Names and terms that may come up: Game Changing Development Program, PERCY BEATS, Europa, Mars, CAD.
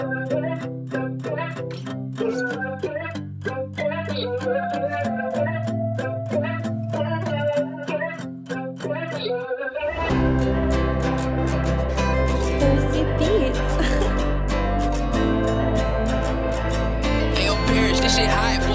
Percy Beats. Hey yo, Percy, this shit hype.